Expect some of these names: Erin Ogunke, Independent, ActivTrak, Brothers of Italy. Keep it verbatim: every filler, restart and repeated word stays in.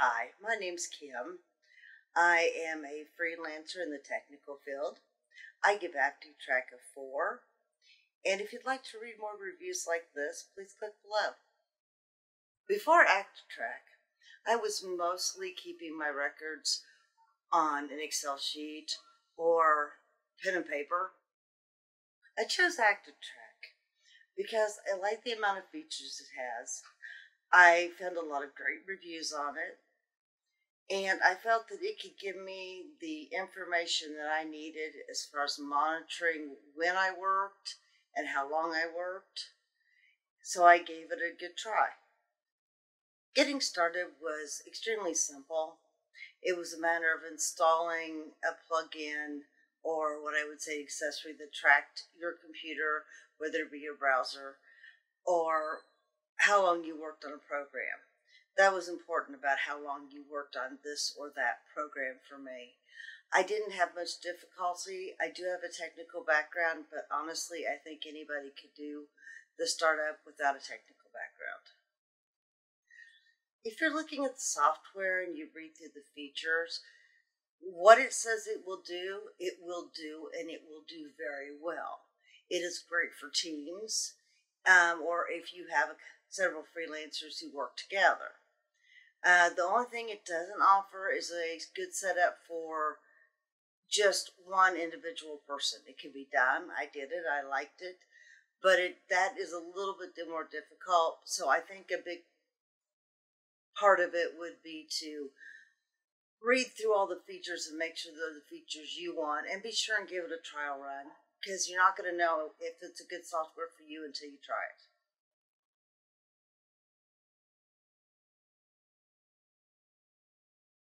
Hi, my name's Kim. I am a freelancer in the technical field. I give ActivTrak a four. And if you'd like to read more reviews like this, please click below. Before ActivTrak, I was mostly keeping my records on an Excel sheet or pen and paper. I chose ActivTrak because I like the amount of features it has. I found a lot of great reviews on it, and I felt that it could give me the information that I needed as far as monitoring when I worked and how long I worked, so I gave it a good try. Getting started was extremely simple. It was a matter of installing a plug-in, or what I would say accessory, that tracked your computer, whether it be your browser, or how long you worked on a program. That was important about how long you worked on this or that program for me. I didn't have much difficulty. I do have a technical background, but honestly, I think anybody could do the startup without a technical background. If you're looking at the software and you read through the features, what it says it will do, it will do, and it will do very well. It is great for teams, um, or if you have a, several freelancers who work together. Uh, the only thing it doesn't offer is a good setup for just one individual person. It can be done. I did it. I liked it. But it, that is a little bit more difficult. So I think a big part of it would be to read through all the features and make sure they're the features you want, and be sure and give it a trial run, because you're not going to know if it's a good software for you until you try it.